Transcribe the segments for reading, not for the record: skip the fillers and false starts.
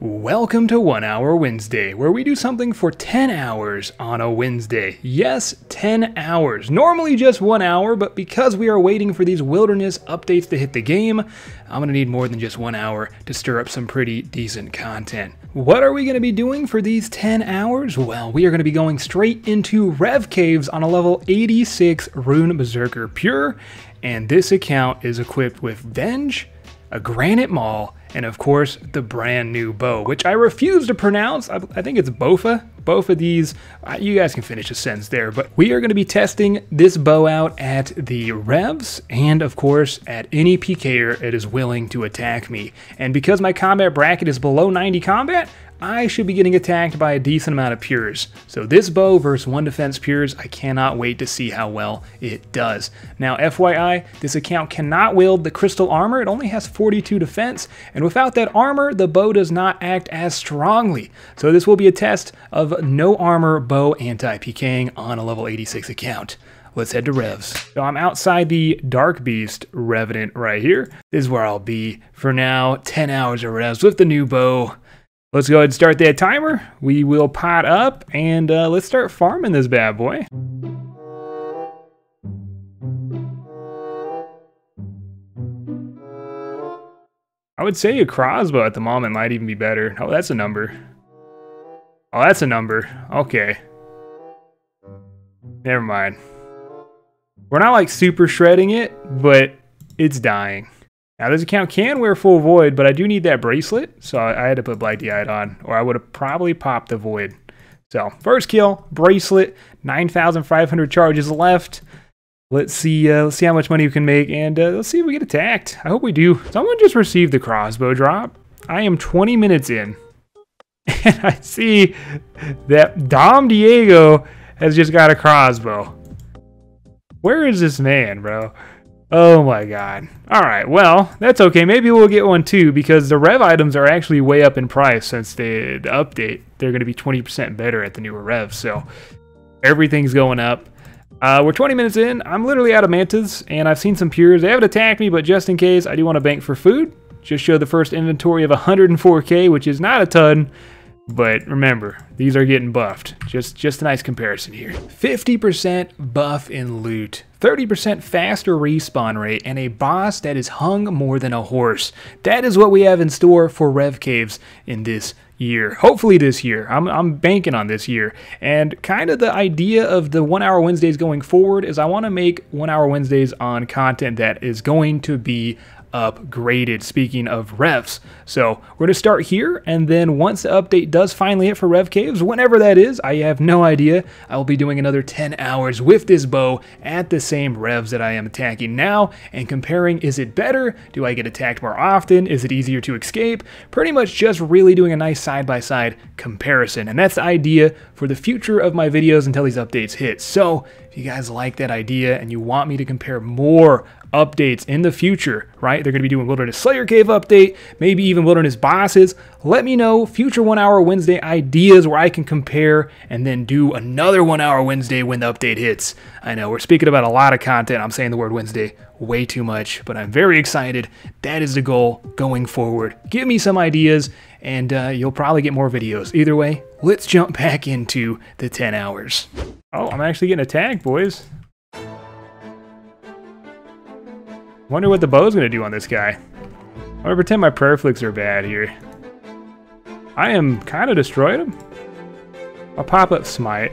Welcome to 1 Hour Wednesday, where we do something for 10 hours on a Wednesday. Yes, 10 hours. Normally just 1 hour, but because we are waiting for these wilderness updates to hit the game, I'm gonna need more than just 1 hour to stir up some pretty decent content. What are we gonna be doing for these 10 hours? Well, we are gonna be going straight into Rev Caves on a level 86 Rune Berserker Pure, and this account is equipped with Venge, a granite maul, and of course the brand new bow, which I refuse to pronounce. I think it's Bofa. Both of these, you guys can finish a sentence there, but we are going to be testing this bow out at the Revs, and of course at any PKer that is willing to attack me. And because my combat bracket is below 90 combat, I should be getting attacked by a decent amount of Pures. So this bow versus 1 defense Pures, I cannot wait to see how well it does. Now FYI, this account cannot wield the crystal armor, it only has 42 defense, and without that armor, the bow does not act as strongly. So this will be a test of no armor bow anti-PKing on a level 86 account. Let's head to Revs. So I'm outside the Dark Beast Revenant right here. This is where I'll be for now, 10 hours of Revs with the new bow. Let's go ahead and start that timer. We will pot up and let's start farming this bad boy. I would say a crossbow at the moment might even be better. Oh, that's a number. Oh, that's a number. Okay. Never mind. We're not like super shredding it, but it's dying. Now this account can wear full void, but I do need that bracelet, so I had to put Black D'hide on, or I would have probably popped the void. So first kill, bracelet, 9,500 charges left. Let's see how much money we can make, and let's see if we get attacked. I hope we do. Someone just received the crossbow drop. I am 20 minutes in, and I see that Dom Diego has just got a crossbow. Where is this man, bro? Oh my god. Alright, well, that's okay. Maybe we'll get one too, because the rev items are actually way up in price since the update. They're going to be 20% better at the newer rev, so everything's going up. We're 20 minutes in. I'm literally out of mantis, and I've seen some pures. They haven't attacked me, but just in case, I do want to bank for food. Just show the first inventory of 104k, which is not a ton. But remember, these are getting buffed. Just a nice comparison here. 50% buff in loot, 30% faster respawn rate, and a boss that is hung more than a horse. That is what we have in store for Rev Caves in this year. Hopefully this year. I'm banking on this year. And kind of the idea of the 1 Hour Wednesdays going forward is I want to make 1 Hour Wednesdays on content that is going to be upgraded, speaking of revs. So we're going to start here, and then once the update does finally hit for Rev Caves, whenever that is, I have no idea, I will be doing another 10 hours with this bow at the same revs that I am attacking now, and comparing, is it better? Do I get attacked more often? Is it easier to escape? Pretty much just really doing a nice side-by-side comparison, and that's the idea for the future of my videos until these updates hit. So if you guys like that idea and you want me to compare more updates in the future, right? They're going to be doing Wilderness Slayer Cave update, maybe even Wilderness Bosses. Let me know future 1 Hour Wednesday ideas where I can compare and then do another 1 Hour Wednesday when the update hits. I know we're speaking about a lot of content. I'm saying the word Wednesday way too much, but I'm very excited. That is the goal going forward. Give me some ideas, and you'll probably get more videos. Either way, let's jump back into the 10 hours. Oh, I'm actually getting attacked, boys. Wonder what the bow's gonna do on this guy. I'm gonna pretend my prayer flicks are bad here. I am kind of destroying him. I'll pop up smite.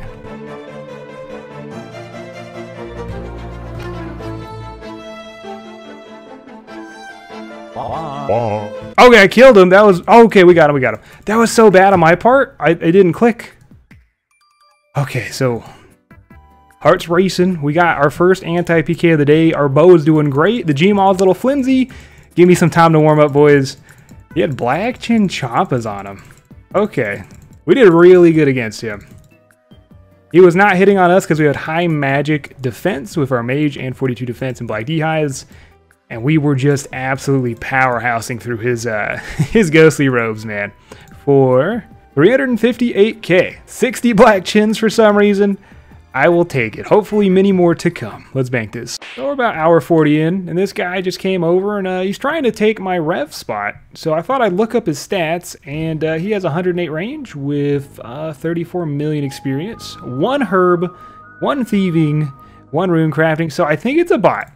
Okay, I killed him. That was okay. We got him. That was so bad on my part. I didn't click. Okay, so. Heart's racing. We got our first anti-PK of the day. Our bow is doing great. The Gmaw's a little flimsy. Give me some time to warm up, boys. He had black chin chompas on him. Okay. We did really good against him. He was not hitting on us because we had high magic defense with our mage and 42 defense and Black D'hides. And we were just absolutely powerhousing through his ghostly robes, man. For 358k. 60 black chins for some reason. I will take it. Hopefully many more to come. Let's bank this. So we're about hour 40 in, and this guy just came over, and he's trying to take my rev spot. So I thought I'd look up his stats, and he has 108 range with 34 million experience, 1 herb, 1 thieving, 1 rune crafting. So I think it's a bot.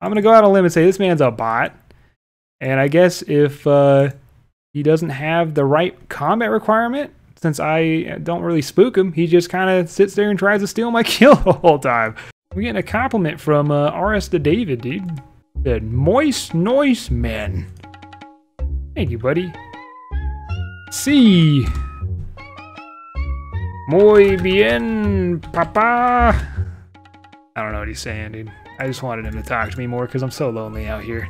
I'm going to go out on a limb and say this man's a bot. And I guess if he doesn't have the right combat requirement, since I don't really spook him, he just kind of sits there and tries to steal my kill the whole time. We're getting a compliment from RS2David, dude. Said, moist noise, man. Thank you, buddy. Sí. Muy bien, papa. I don't know what he's saying, dude. I just wanted him to talk to me more because I'm so lonely out here.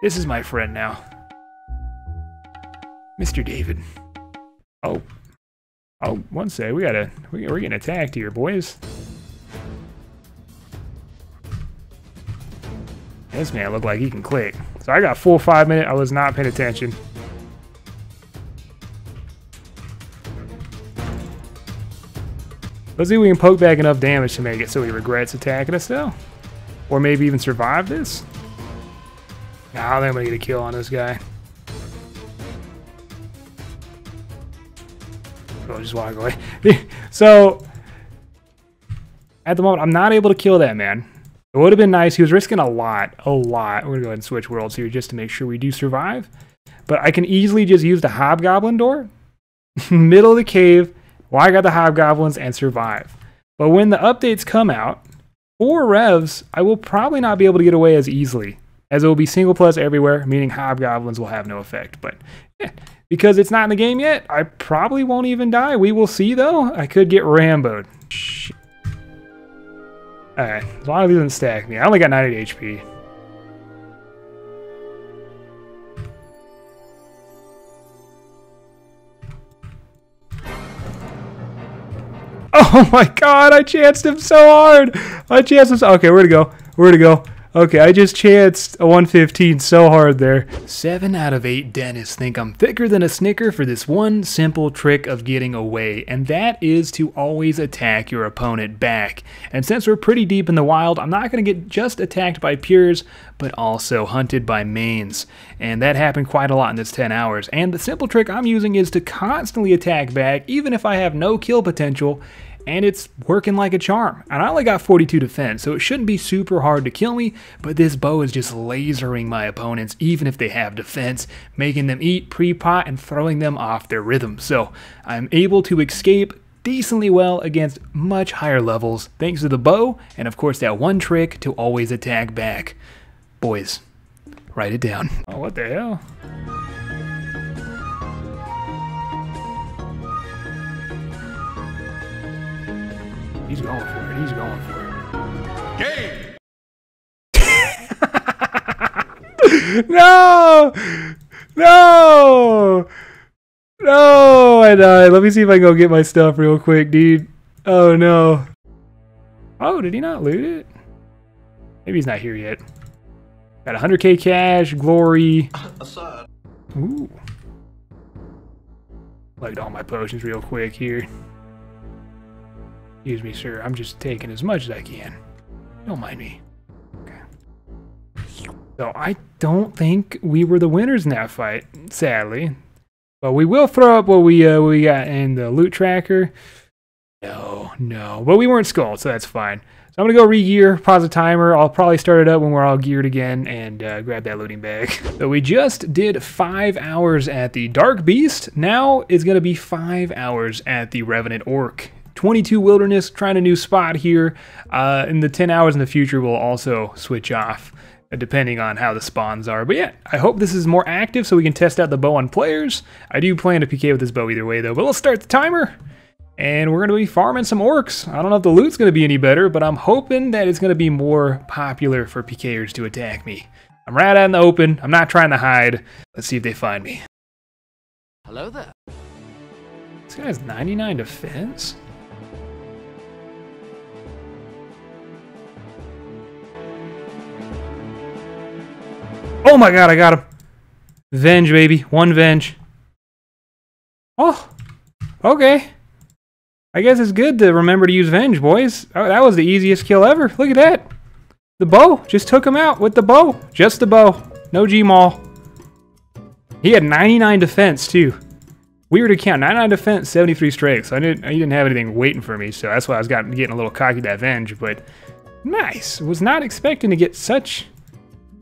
This is my friend now. Mr. David. Oh. Oh, one sec. We're getting attacked here, boys. This man looked like he can click. So I got full 5 minutes. I was not paying attention. Let's see if we can poke back enough damage to make it so he regrets attacking us, though. Or maybe even survive this. Nah, I think I'm gonna get a kill on this guy. So I'll just walk away. So, at the moment, I'm not able to kill that man. It would have been nice. He was risking a lot. We're gonna go ahead and switch worlds here just to make sure we do survive. But I can easily just use the Hobgoblin door. Middle of the cave. Well, I got the Hobgoblins and survive. But when the updates come out, for revs, I will probably not be able to get away as easily, as it will be single plus everywhere, meaning Hobgoblins will have no effect. But yeah, because it's not in the game yet, I probably won't even die. We will see, though. I could get Rambo'd. Shit. All right, as long as he doesn't stack me. I only got 90 HP. Oh my god, I chanced him so hard! I chanced him so... Okay, where'd it go? Where'd it go? Okay, I just chanced a 115 so hard there. 7 out of 8 dentists think I'm thicker than a snicker for this one simple trick of getting away, and that is to always attack your opponent back. And since we're pretty deep in the wild, I'm not going to get just attacked by pures, but also hunted by mains. And that happened quite a lot in this 10 hours. And the simple trick I'm using is to constantly attack back, even if I have no kill potential. And it's working like a charm. And I only got 42 defense, so it shouldn't be super hard to kill me, but this bow is just lasering my opponents, even if they have defense, making them eat, pre-pot, and throwing them off their rhythm. So I'm able to escape decently well against much higher levels, thanks to the bow, and of course that one trick to always attack back. Boys, write it down. Oh, what the hell? He's going for it. He's going for it. Game! No! No! No! I died. Let me see if I can go get my stuff real quick, dude. Oh, no. Oh, did he not loot it? Maybe he's not here yet. Got 100k cash, glory. Ooh. Plugged all my potions real quick here. Excuse me, sir. I'm just taking as much as I can. Don't mind me. Okay. So I don't think we were the winners in that fight, sadly. But we will throw up what we got in the loot tracker. No, no. But we weren't skulled, so that's fine. So I'm going to go re-gear, pause the timer. I'll probably start it up when we're all geared again and grab that looting bag. So we just did 5 hours at the Dark Beast. Now it's going to be 5 hours at the Revenant Orc. 22 Wilderness, trying a new spot here. In the 10 hours in the future, we'll also switch off, depending on how the spawns are. But yeah, I hope this is more active so we can test out the bow on players. I do plan to PK with this bow either way, though. But let's start the timer, and we're going to be farming some orcs. I don't know if the loot's going to be any better, but I'm hoping that it's going to be more popular for PKers to attack me. I'm right out in the open. I'm not trying to hide. Let's see if they find me. Hello there. This guy has 99 defense. Oh my god, I got him. Venge, baby. One Venge. Oh, okay. I guess it's good to remember to use Venge, boys. Oh, that was the easiest kill ever. Look at that. The bow. Just took him out with the bow. Just the bow. No G-Maul. He had 99 defense, too. Weird account. 99 defense, 73 strength. So he didn't have anything waiting for me, so that's why I was getting a little cocky that Venge, but nice. Was not expecting to get such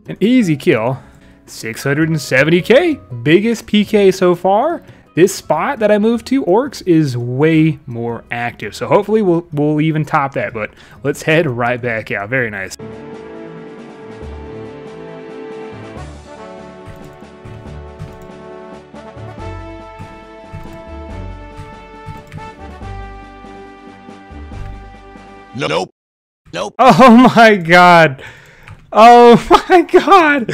an easy kill. 670k. Biggest PK so far. This spot that I moved to, Orcs, is way more active. So hopefully we'll even top that, but let's head right back out. Very nice. Nope. Nope. Oh my god. Oh my god.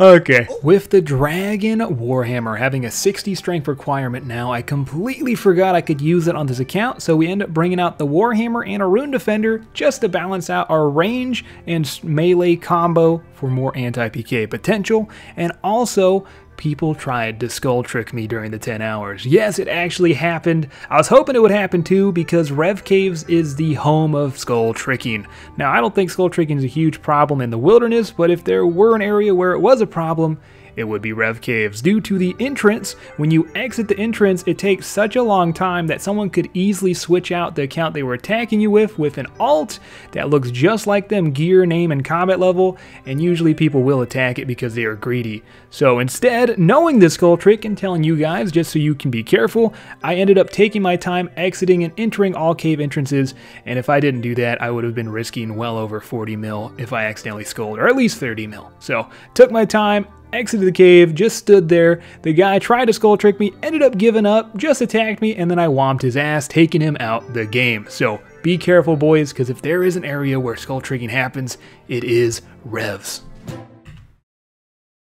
Okay. With the Dragon Warhammer having a 60 strength requirement now, I completely forgot I could use it on this account, so we end up bringing out the Warhammer and a Rune Defender just to balance out our range and melee combo for more anti-PK potential, and also people tried to skull trick me during the 10 hours. Yes, it actually happened. I was hoping it would happen too, because Rev Caves is the home of skull tricking. Now, I don't think skull tricking is a huge problem in the wilderness, but if there were an area where it was a problem, it would be Rev Caves. Due to the entrance, when you exit the entrance, it takes such a long time that someone could easily switch out the account they were attacking you with an alt that looks just like them, gear, name, and combat level, and usually people will attack it because they are greedy. So instead, knowing this skull trick and telling you guys just so you can be careful, I ended up taking my time exiting and entering all cave entrances, and if I didn't do that, I would have been risking well over 40 mil if I accidentally skulled, or at least 30 mil. So took my time, exited the cave, just stood there. The guy tried to skull trick me, ended up giving up, just attacked me, and then I whomped his ass, taking him out the game. So be careful, boys, because if there is an area where skull tricking happens, it is Revs.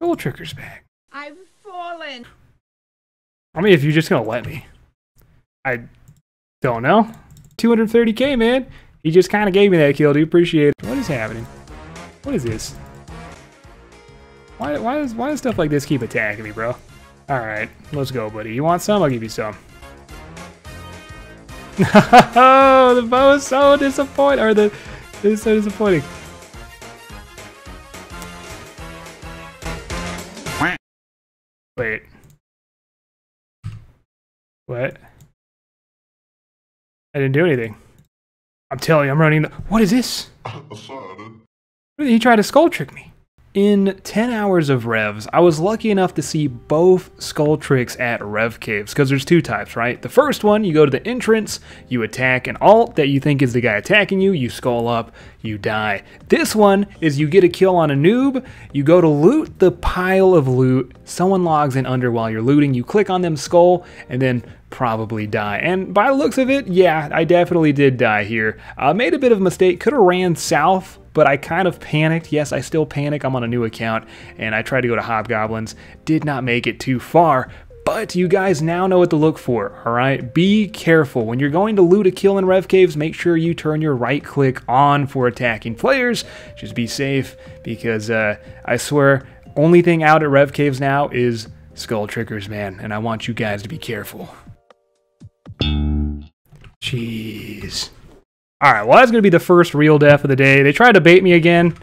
Skull tricker's back. I've fallen. I mean, if you're just gonna let me. I don't know. 230k, man. He just kind of gave me that kill, dude. Appreciate it. What is happening? What is this? Why does stuff like this keep attacking me, bro? All right, let's go, buddy. You want some? I'll give you some. Oh, the bow is so disappointing. Or the it is so disappointing. Wait. What? I didn't do anything. I'm telling you, I'm running. What is this? He tried to skull trick me. In 10 hours of Revs, I was lucky enough to see both skull tricks at Rev Caves, because there's two types, right? The first one, you go to the entrance, you attack an alt that you think is the guy attacking you, you skull up, you die. This one is you get a kill on a noob, you go to loot the pile of loot, someone logs in under while you're looting, you click on them skull, and then probably die. And by the looks of it, yeah, I definitely did die here. I made a bit of a mistake, could have ran south, but I kind of panicked. Yes, I still panic. I'm on a new account, and I tried to go to Hobgoblins. Did not make it too far, but you guys now know what to look for, all right? Be careful. When you're going to loot a kill in Rev Caves, make sure you turn your right click on for attacking players. Just be safe, because I swear, only thing out at Rev Caves now is skull trickers, man, and I want you guys to be careful. Jeez. All right, well, that's going to be the first real death of the day. They tried to bait me again.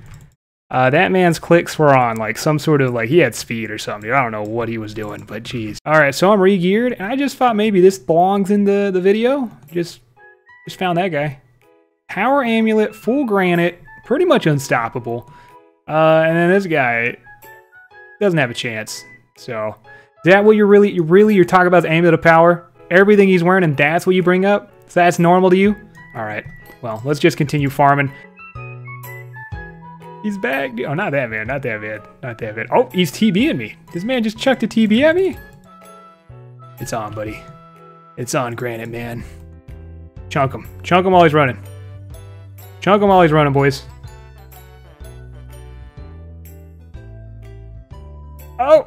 That man's clicks were on, like, some sort of, like, he had speed or something. I don't know what he was doing, but geez. All right, so I'm re-geared, and I just thought maybe this belongs in the video. Just found that guy. Power amulet, full granite, pretty much unstoppable. And then this guy doesn't have a chance. So is that what you're talking about, the amulet of power? Everything he's wearing, and that's what you bring up? So that's normal to you? All right. Well, let's just continue farming. He's back. Oh, not that bad. Not that bad. Not that bad. Oh, he's TBing me. This man just chucked a TB at me. It's on, buddy. It's on, granite, man. Chunk him. Chunk him while he's running. Chunk him while he's running, boys. Oh.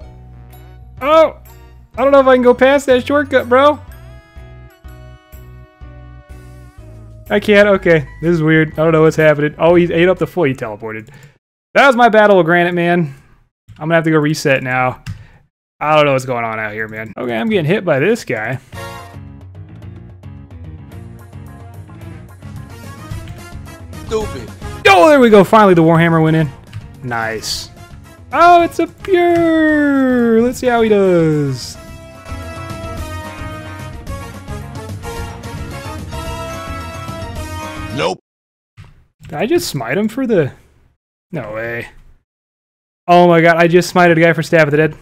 Oh. I don't know if I can go past that shortcut, bro. I can't, okay. This is weird. I don't know what's happening. Oh, he's ate up the foil. He teleported. That was my battle with Granite, man. I'm gonna have to go reset now. I don't know what's going on out here, man. Okay, I'm getting hit by this guy. stupid. Oh, there we go. Finally, the Warhammer went in. Nice. Oh, it's a pure. Let's see how he does. Nope. Did I just smite him for the... No way. Oh my god, I just smited a guy for Staff of the Dead.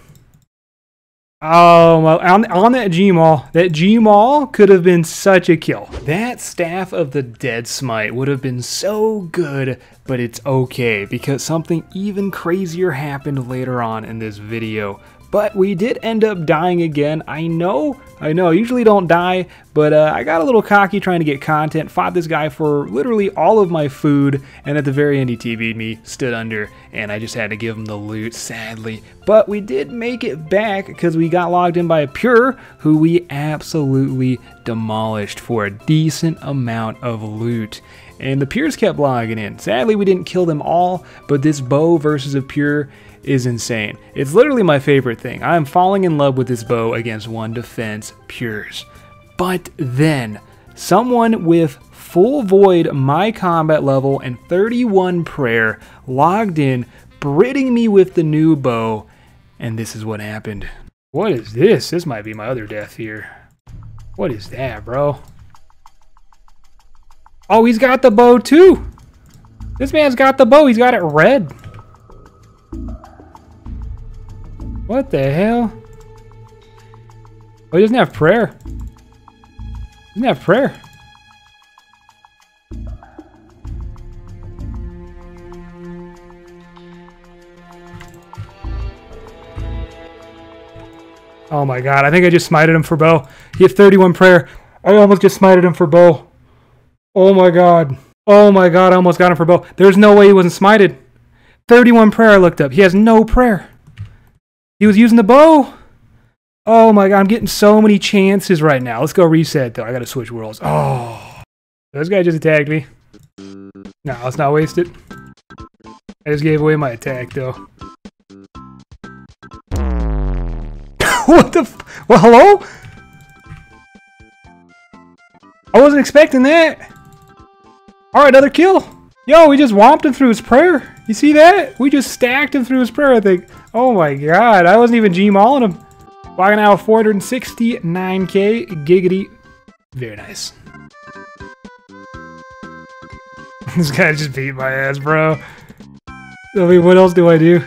Oh, my, on that G-Maul. That G-Maul could have been such a kill. That Staff of the Dead smite would have been so good, but it's okay, because something even crazier happened later on in this video. But we did end up dying again. I know, I usually don't die, but I got a little cocky trying to get content, fought this guy for literally all of my food, and at the very end he TB'd me, stood under, and I just had to give him the loot, sadly. But we did make it back because we got logged in by a pure who we absolutely demolished for a decent amount of loot. And the pures kept logging in. Sadly, we didn't kill them all, but this bow versus a pure is insane. It's literally my favorite thing. I am falling in love with this bow against one defense pures. But then, someone with full void my combat level and 31 prayer logged in, britting me with the new bow, and this is what happened. What is this? This might be my other death here. What is that, bro? Oh, he's got the bow too. This man's got the bow. He's got it red. What the hell? Oh, he doesn't have prayer. He doesn't have prayer. Oh my god, I think I just smited him for bow. He had 31 prayer. I almost just smited him for bow. Oh my god. Oh my god, I almost got him for bow. There's no way he wasn't smited. 31 prayer I looked up. He has no prayer. He was using the bow. Oh my god, I'm getting so many chances right now. Let's go reset though. I gotta switch worlds. Oh. This guy just attacked me. Nah, let's not waste it. I just gave away my attack though. What the f- Well, hello? I wasn't expecting that. Alright, another kill. Yo, we just whomped him through his prayer. You see that? We just stacked him through his prayer, I think. Oh my god, I wasn't even G-mauling him. Logging out 469k. Giggity. Very nice. This guy just beat my ass, bro. I mean, what else do I do?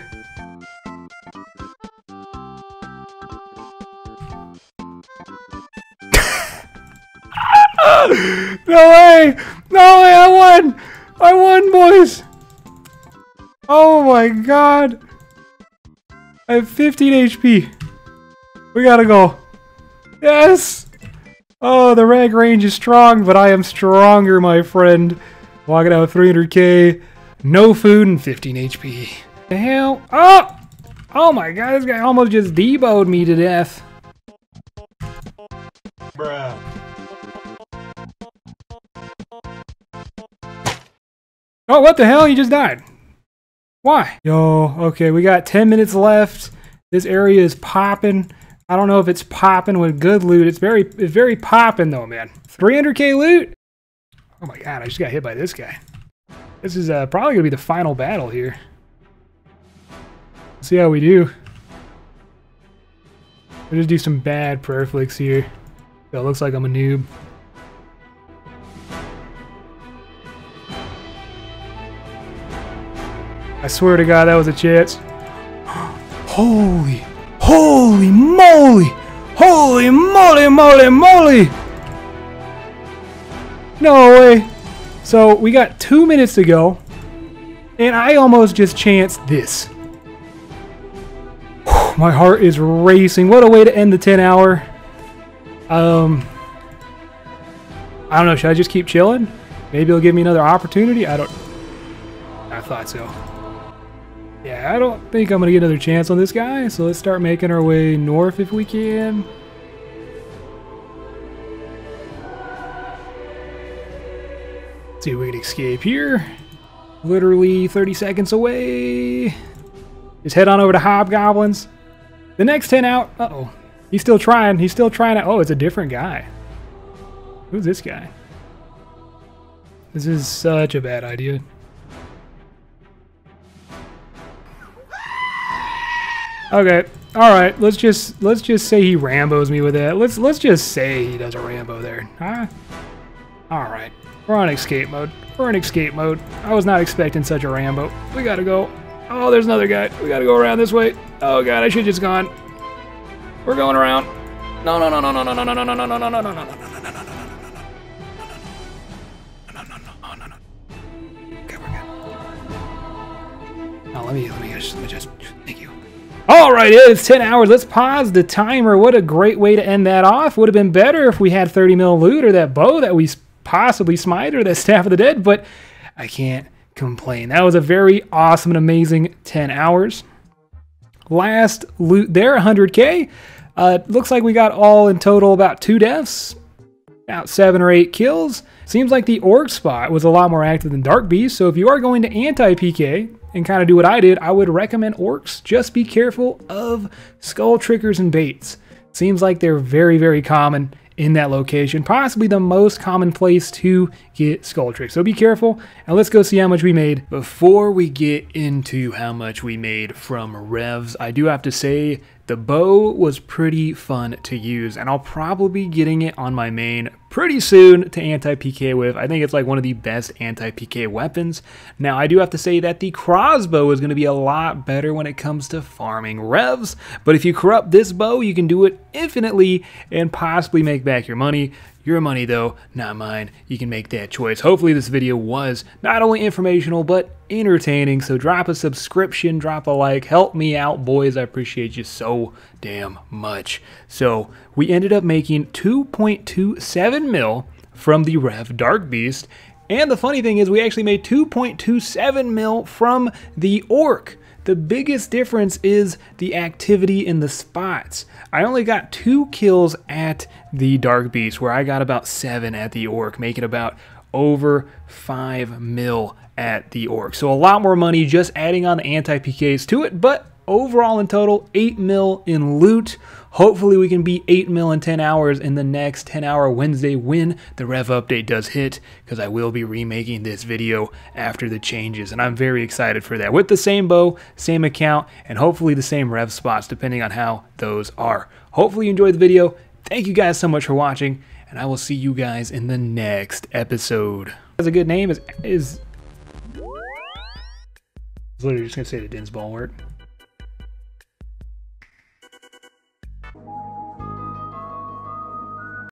No way! No way! I won! I won, boys! Oh my god! I have 15 HP. We gotta go. Yes! Oh, the rag range is strong, but I am stronger, my friend. Logging out 300k, no food, and 15 HP. The hell? Oh! Oh my god, this guy almost just debowed me to death. Bruh. Oh, what the hell? You just died. Why? Yo, okay, we got 10 minutes left. This area is popping. I don't know if it's popping with good loot. It's very popping though, man. 300k loot? Oh my god, I just got hit by this guy. This is probably gonna be the final battle here. Let's see how we do. We'll just do some bad prayer flicks here. That looks like I'm a noob. I swear to god, that was a chance. Holy moly! Holy moly, moly, moly! No way! So, we got 2 minutes to go, and I almost just chanced this. Whew, my heart is racing. What a way to end the 10-hour. I don't know, should I just keep chilling? Maybe it'll give me another opportunity? I thought so. Yeah, I don't think I'm gonna get another chance on this guy, so let's start making our way north if we can. Let's see if we can escape here. Literally 30 seconds away. Just head on over to Hobgoblins. The next 10 out. Uh-oh. He's still trying. He's still trying to... Oh, it's a different guy. Who's this guy? This is such a bad idea. Okay, all right. Let's just say he Rambos me with that. Let's just say he does a Rambo there. Huh? All right, we're on escape mode. We're in escape mode. I was not expecting such a Rambo. We gotta go. Oh, there's another guy. We gotta go around this way. Oh god, I should've just gone. We're going around. No, no, no, no, no, no, no, no, no, no, no, no, no, no, no, no, no, no, no. Now let me just thank you. All right, it's 10 hours. Let's pause the timer. What a great way to end that off. Would have been better if we had 30 mil loot or that bow that we possibly smite or that Staff of the Dead, but I can't complain. That was a very awesome and amazing 10 hours. Last loot there, 100K. Looks like we got all in total about 2 deaths, about 7 or 8 kills. Seems like the orc spot was a lot more active than Dark Beast, so if you are going to anti-PK, and kind of do what I did, I would recommend orcs. Just be careful of skull trickers and baits. Seems like they're very, very common in that location. Possibly the most common place to get skull tricks. So be careful, and let's go see how much we made. Before we get into how much we made from Revs, I do have to say the bow was pretty fun to use, and I'll probably be getting it on my main pretty soon to anti-PK with. I think it's like one of the best anti-PK weapons. Now, I do have to say that the crossbow is going to be a lot better when it comes to farming Revs, but if you corrupt this bow, you can do it infinitely and possibly make back your money. Your money, though, not mine. You can make that choice. Hopefully this video was not only informational, but entertaining. So drop a subscription, drop a like. Help me out, boys. I appreciate you so damn much. So we ended up making 2.27 mil from the Rev Dark Beast. And the funny thing is we actually made 2.27 mil from the Orc. The biggest difference is the activity in the spots. I only got 2 kills at the Dark Beast, where I got about 7 at the Orc, making about over 5 mil at the Orc. So a lot more money just adding on the anti-PKs to it, but overall in total, 8 mil in loot. Hopefully we can be 8 mil in 10 hours in the next 10-hour Wednesday when the Rev update does hit, because I will be remaking this video after the changes, and I'm very excited for that. With the same bow, same account, and hopefully the same Rev spots, depending on how those are. Hopefully you enjoyed the video. Thank you guys so much for watching, and I will see you guys in the next episode. That's a good name. Is literally just going to say the Dens Ball word.